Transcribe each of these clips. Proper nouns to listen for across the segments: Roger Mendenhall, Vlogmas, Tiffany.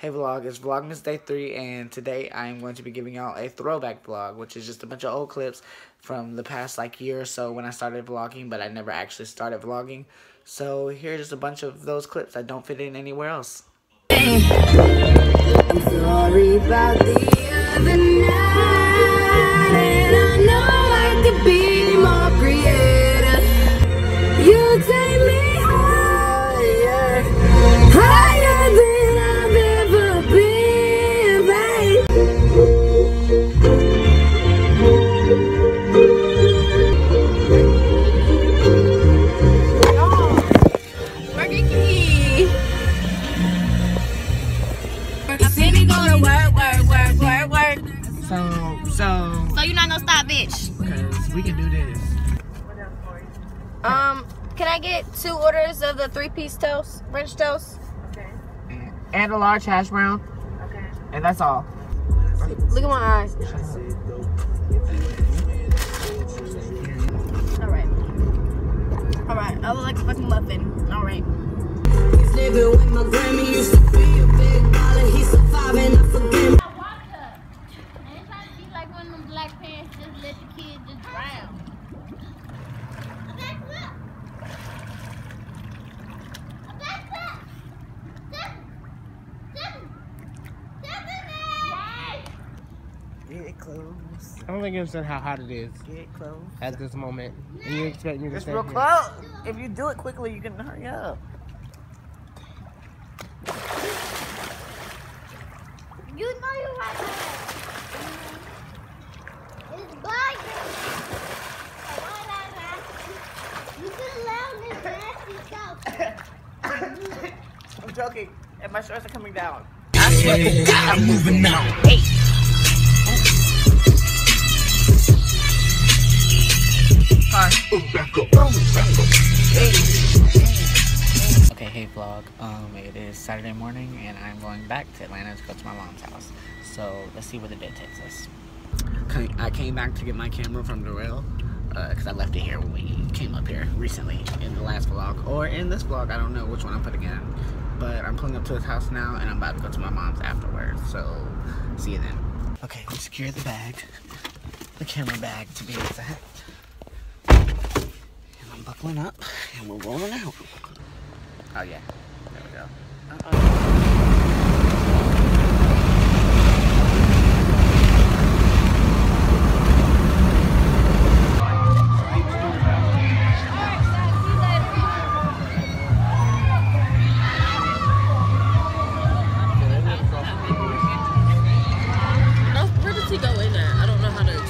Hey vlog, it's Vlogmas Day 3 and today I'm going to be giving y'all a throwback vlog, which is just a bunch of old clips from the past like year or so when I started vlogging, but I never actually started vlogging. So here's just a bunch of those clips that don't fit in anywhere else. I'm sorry about the other night, and I know I could be more creative. You take me higher, higher than So you're not gonna stop, bitch. Cause we can do this. Can I get 2 orders of the 3-piece toast, French toast? Okay. And a large hash brown. Okay. And that's all. Look at my eyes. Alright. Alright, I look like a fucking muffin. Alright. This nigga with my Grammy used to be a big dollar. He's surviving, I forget. Get it close. I don't think you understand how hot it is. Get it close. At this moment. And you expect me to stay here. It's real close. If you do it quickly, you can hurry up. You know you're right there. It's bugging. You can allow this nasty stuff. I'm joking. And my shorts are coming down. I swear to God, I'm moving now. Hey. Okay, hey vlog, it is Saturday morning and I'm going back to Atlanta to go to my mom's house. So let's see where the day takes us. I came back to get my camera from Darrell because I left it here when we came up here recently in the last vlog or in this vlog. I don't know which one I'm putting in, but I'm pulling up to his house now and I'm about to go to my mom's afterwards. So see you then. Okay, we secured the bag, the camera bag to be exact. Buckling up and we're rolling out. Oh yeah, there we go. Where does he go in there? I don't know how to.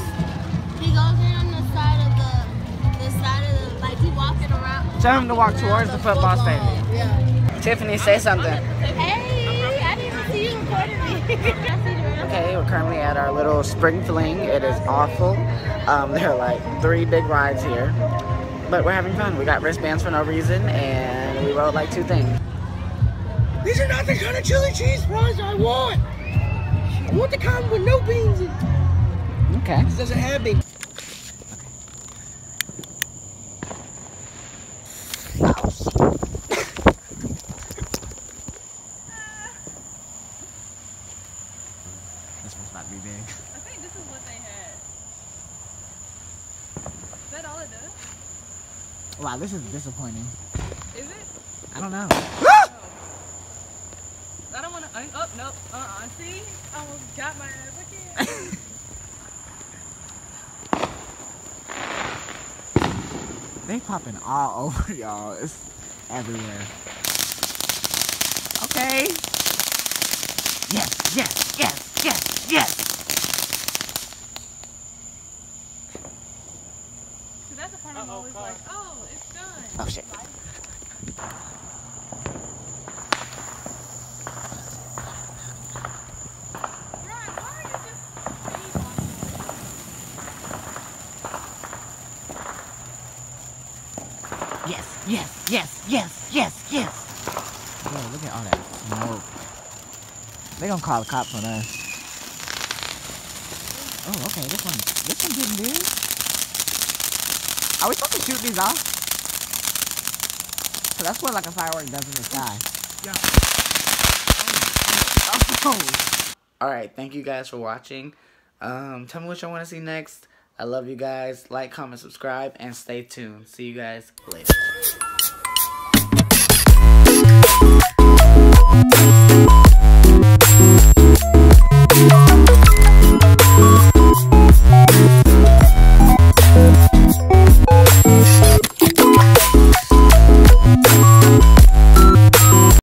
He goes in on the side of tell him to walk towards the football stadium. Yeah. Tiffany, say something. Hey, I didn't see you recording me. Okay, we're currently at our little spring fling. It is awful. There are like 3 big rides here. But we're having fun. We got wristbands for no reason, and we rode like 2 things. These are not the kind of chili cheese fries I want. I want the kind with no beans in it. Okay. This doesn't have beans. This one's not be big. I think this is what they had. Is that all it does? Wow, this is disappointing. Is it? I don't know. Oh. I don't want to. Oh, no. See? I almost got my ass. Look at it. They popping all over y'all. It's everywhere. Okay. Yes, yes, yes, yes, yes. So that's the part I'm always like, oh, it's done. Oh shit. Yes, yes, yes, yes, yes, yes. Bro, look at all that smoke. They gonna call the cops on us. Oh, okay, this one didn't do. Are we supposed to shoot these off? So that's what like a firework does in the sky. Yeah. Oh, Oh. Alright, thank you guys for watching. Tell me what y'all want to see next. I love you guys. Like, comment, subscribe, and stay tuned. See you guys later.